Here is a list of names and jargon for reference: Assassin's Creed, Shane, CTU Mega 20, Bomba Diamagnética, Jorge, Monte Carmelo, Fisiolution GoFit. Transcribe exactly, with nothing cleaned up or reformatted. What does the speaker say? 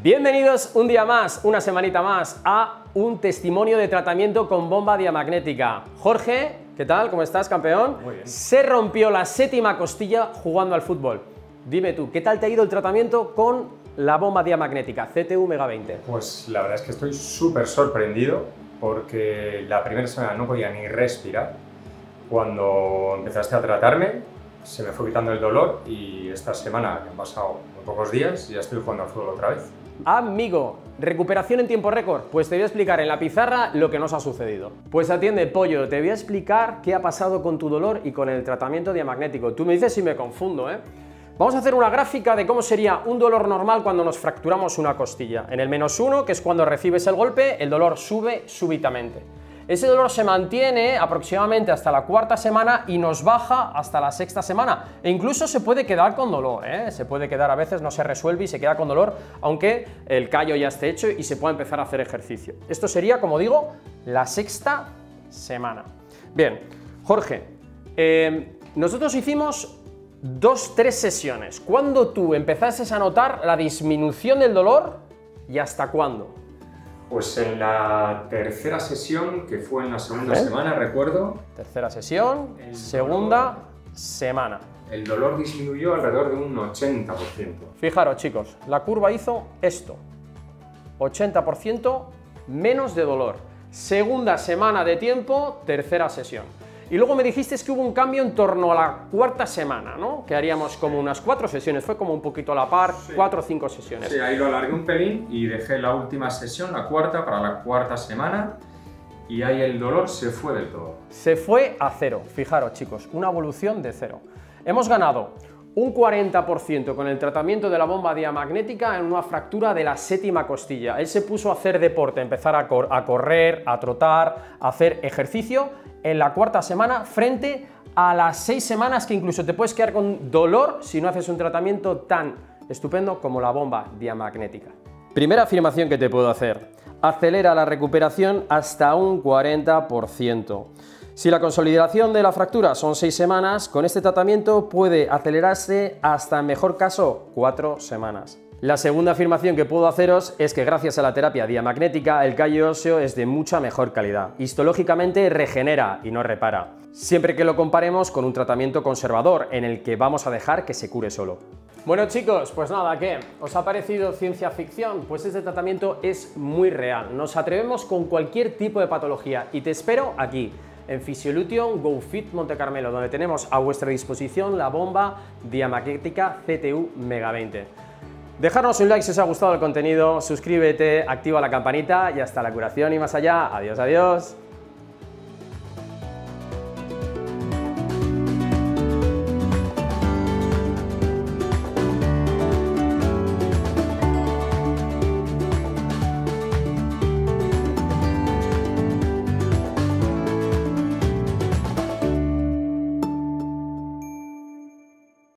Bienvenidos un día más, una semanita más, a un testimonio de tratamiento con bomba diamagnética. Jorge, ¿qué tal? ¿Cómo estás, campeón? Muy bien. Se rompió la séptima costilla jugando al fútbol. Dime tú, ¿qué tal te ha ido el tratamiento con la bomba diamagnética C T U Mega veinte? Pues la verdad es que estoy súper sorprendido porque la primera semana no podía ni respirar. Cuando empezaste a tratarme, se me fue quitando el dolor y esta semana, que han pasado muy pocos días, ya estoy jugando al fútbol otra vez. Amigo, recuperación en tiempo récord. Pues te voy a explicar en la pizarra lo que nos ha sucedido. Pues atiende, pollo, te voy a explicar qué ha pasado con tu dolor y con el tratamiento diamagnético. Tú me dices si me confundo, ¿eh? Vamos a hacer una gráfica de cómo sería un dolor normal cuando nos fracturamos una costilla. En el menos uno, que es cuando recibes el golpe, el dolor sube súbitamente. Ese dolor se mantiene aproximadamente hasta la cuarta semana y nos baja hasta la sexta semana. E incluso se puede quedar con dolor, ¿eh? Se puede quedar, a veces no se resuelve y se queda con dolor, aunque el callo ya esté hecho y se pueda empezar a hacer ejercicio. Esto sería, como digo, la sexta semana. Bien, Jorge, eh, nosotros hicimos dos, tres sesiones. ¿Cuándo tú empezaste a notar la disminución del dolor y hasta cuándo? Pues en la tercera sesión, que fue en la segunda ¿Eh? semana, recuerdo. Tercera sesión, el segunda dolor, semana. El dolor disminuyó alrededor de un ochenta por ciento. Fijaros, chicos, la curva hizo esto. ochenta por ciento menos de dolor. Segunda semana de tiempo, tercera sesión. Y luego me dijiste que hubo un cambio en torno a la cuarta semana, ¿no? Que haríamos como unas cuatro sesiones, fue como un poquito a la par, sí. Cuatro o cinco sesiones. Sí, ahí lo alargué un pelín y dejé la última sesión, la cuarta, para la cuarta semana y ahí el dolor se fue del todo. Se fue a cero, fijaros chicos, una evolución de cero. Hemos ganado un cuarenta por ciento con el tratamiento de la bomba diamagnética en una fractura de la séptima costilla. Él se puso a hacer deporte, empezar a, cor a correr, a trotar, a hacer ejercicio en la cuarta semana frente a las seis semanas que incluso te puedes quedar con dolor si no haces un tratamiento tan estupendo como la bomba diamagnética. Primera afirmación que te puedo hacer, acelera la recuperación hasta un cuarenta por ciento. Si la consolidación de la fractura son seis semanas, con este tratamiento puede acelerarse hasta, en mejor caso, cuatro semanas. La segunda afirmación que puedo haceros es que gracias a la terapia diamagnética el callo óseo es de mucha mejor calidad. Histológicamente regenera y no repara, siempre que lo comparemos con un tratamiento conservador en el que vamos a dejar que se cure solo. Bueno chicos, pues nada, ¿qué? ¿Os ha parecido ciencia ficción? Pues este tratamiento es muy real. Nos atrevemos con cualquier tipo de patología y te espero aquí, en Fisiolution GoFit Monte Carmelo, donde tenemos a vuestra disposición la bomba diamagnética C T U Mega veinte. Dejadnos un like si os ha gustado el contenido, suscríbete, activa la campanita y hasta la curación y más allá. Adiós, adiós.